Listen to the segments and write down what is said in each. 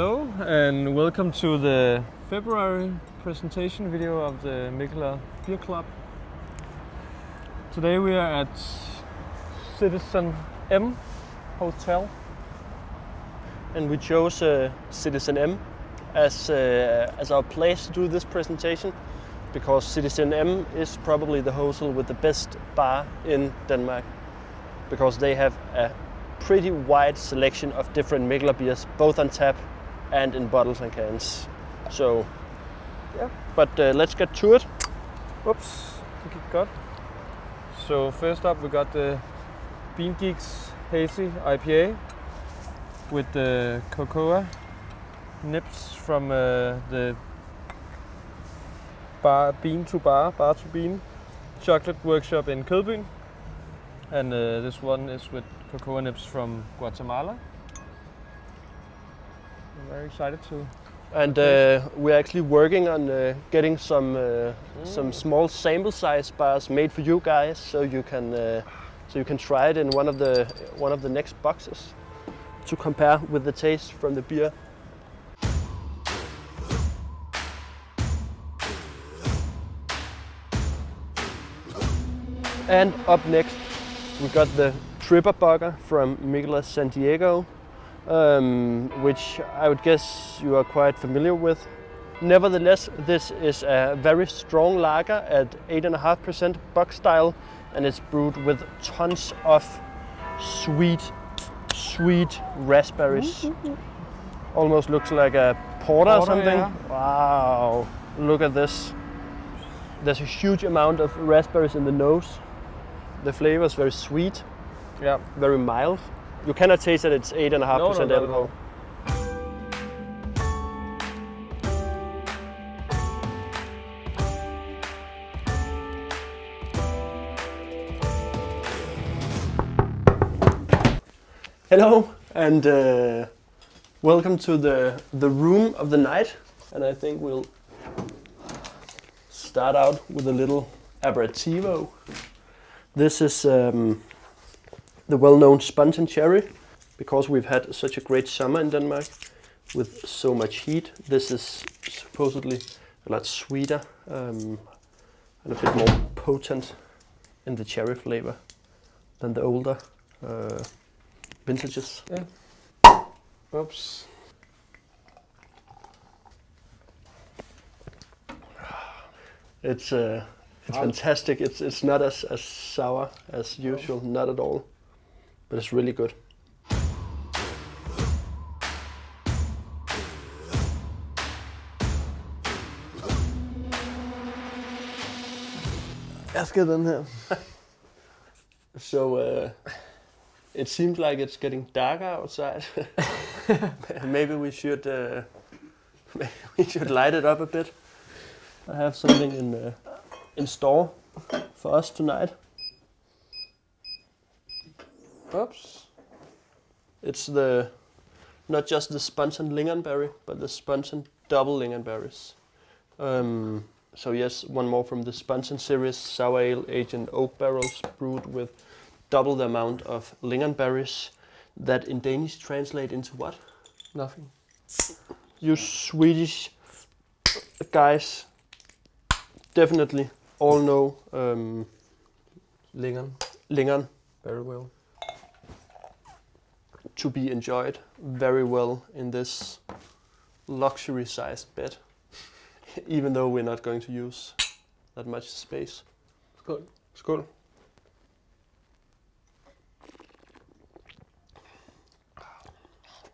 Hello and welcome to the February presentation video of the Mikkeller Beer Club. Today we are at Citizen M Hotel, and we chose Citizen M as our place to do this presentation because Citizen M is probably the hotel with the best bar in Denmark, because they have a pretty wide selection of different Mikkeller beers, both on tap and in bottles and cans. So, yeah. But let's get to it. Oops, I think it got. So first up, we got the Bean Geeks Hazy IPA with the cocoa nips from the Bean to Bar chocolate workshop in Kødbyen, and this one is with cocoa nips from Guatemala. I'm very excited to. And we're actually working on getting some small sample size bars made for you guys, so you can try it in one of the next boxes to compare with the taste from the beer. And up next, we got the Tripper Bugger from Mikkeller San Diego, which I would guess you are quite familiar with. Nevertheless, this is a very strong lager at 8.5% buck style, and it's brewed with tons of sweet raspberries. Almost looks like a porter or something. Yeah. Wow, look at this. There's a huge amount of raspberries in the nose. The flavor is very sweet. Yeah, very mild. You cannot taste that it's 8.5% alcohol. Hello, and welcome to the room of the night. And I think we'll start out with a little aperitivo. This is the well-known Spontan Cherry. Because we've had such a great summer in Denmark with so much heat, this is supposedly a lot sweeter and a bit more potent in the cherry flavor than the older vintages. Yeah. Oops. It's fantastic. It's not as sour as usual, not at all. But it's really good. Jeg skal den her. So it seems like it's getting darker outside. maybe we should light it up a bit. I have something in store for us tonight. Oops. It's not just the Spontan Lingonberry, but the Spontan double Lingonberries. So yes, one more from the Spansen series, sour ale aged in oak barrels, brewed with double the amount of lingonberries. That in Danish translate into what? Nothing. You Swedish guys definitely all know lingon very well. To be enjoyed very well in this luxury sized bed, even though we're not going to use that much space. Skål. Skål.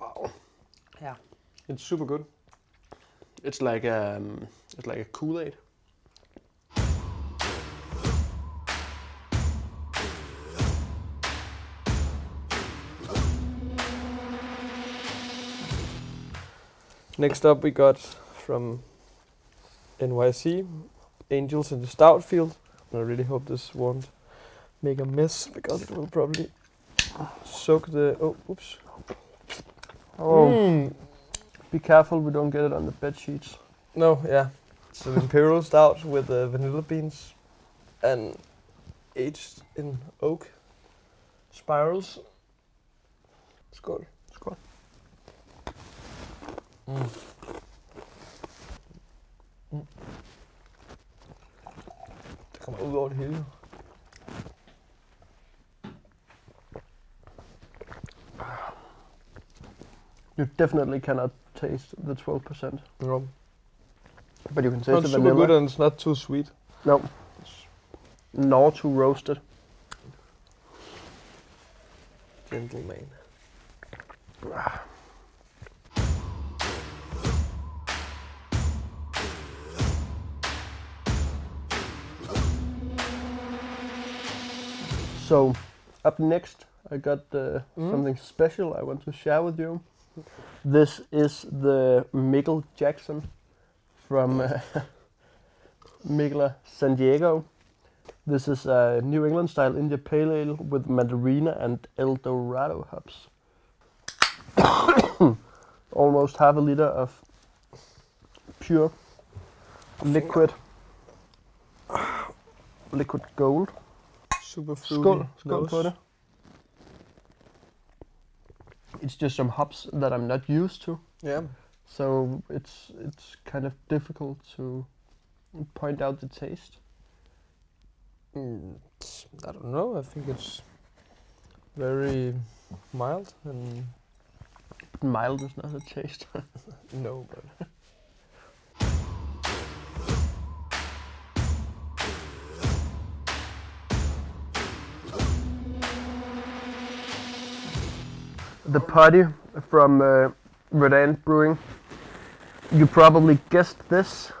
Wow. Yeah. It's super good. It's like a Kool-Aid. Next up, we got from NYC Angels in the Stout Field. I really hope this won't make a mess because it will probably soak the. Oh, oops. Oh, be careful we don't get it on the bed sheets. No, yeah. It's an imperial stout with vanilla beans and aged in oak spirals. Skål. Skål. Det kommer ud over det hele. You definitely cannot taste the 12%. No. But you can taste the vanilla. It's super good and it's not too sweet. No. Nor too roasted. Gentleman. So, up next, I got something special I want to share with you. This is the Mikkel Jackson from Mikkeller San Diego. This is a New England style India Pale Ale with Mandarina and El Dorado hops. Almost half a liter of pure liquid gold. Super fruity. Skål på det. It's just some hops that I'm not used to. Yeah. So it's kind of difficult to point out the taste. I don't know. I think it's very mild and mild is not a taste. No, but the party from Redent Brewing. You probably guessed this,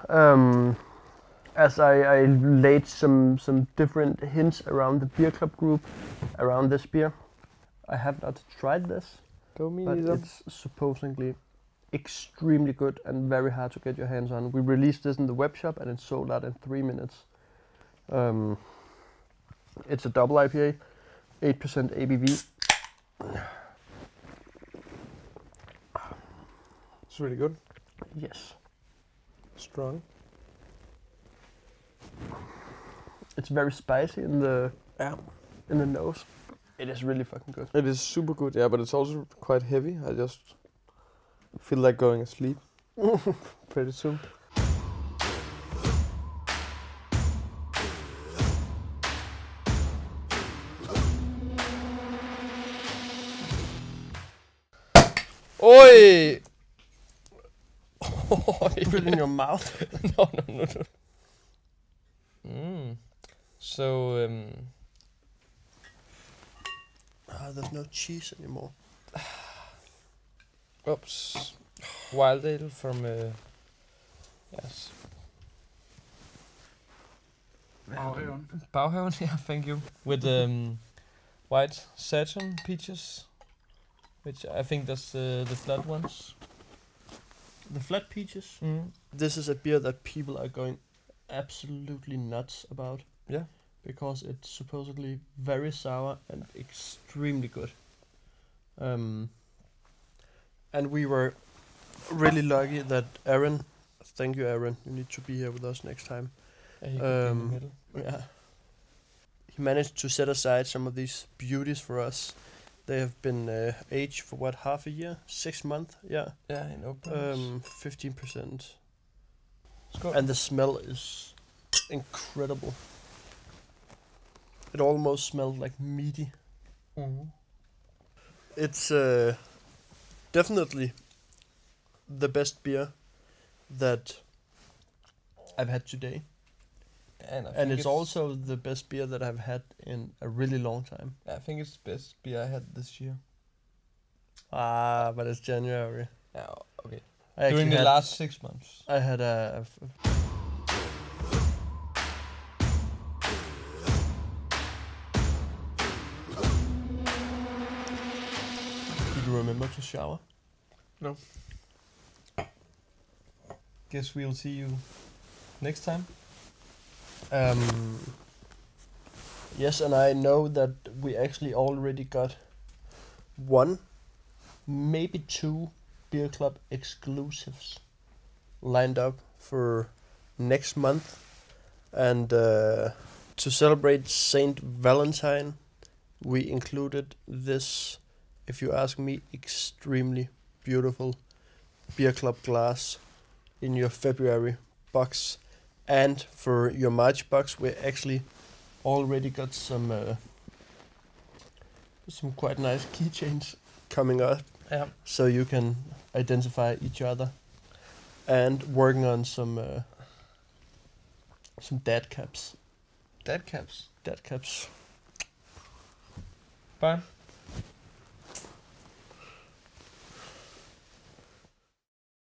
as I laid some different hints around the beer club group around this beer. I have not tried this, but it's supposedly extremely good and very hard to get your hands on. We released this in the web shop and it sold out in 3 minutes. It's a double IPA, 8% ABV. It's really good. Yes. Strong. It's very spicy in the in the nose. It is really fucking good. It is super good, yeah, but it's also quite heavy. I just feel like going asleep pretty soon. Oi! Put it in your mouth. No. So, there's no cheese anymore. Oops. Wild ale from, yes. Bauhaven, yeah, thank you. With white Saturn peaches, which I think that's the flat ones. The flat peaches. This is a beer that people are going absolutely nuts about. Yeah. Because it's supposedly very sour and extremely good. And we were really lucky that Aaron, thank you Aaron, you need to be here with us next time. Yeah. He managed to set aside some of these beauties for us. They have been aged for what, half a year? 6 months? Yeah. Yeah, in open. 15%. And the smell is incredible. It almost smelled like meaty. It's definitely the best beer that I've had today. And it's also the best beer that I've had in a really long time. I think it's the best beer I had this year. Ah, but it's January. Oh, okay. During the last 6 months. I had a... Did you remember to shower? No. Guess we'll see you next time. Yes, and I know that we actually already got one, maybe two beer club exclusives lined up for next month, and to celebrate Saint Valentine, we included this, if you ask me, extremely beautiful Beer Club glass in your February box. And for your March box, we actually already got some quite nice keychains coming up. Yeah. So you can identify each other. And working on some dad caps. Dad caps? Dad caps. Bye.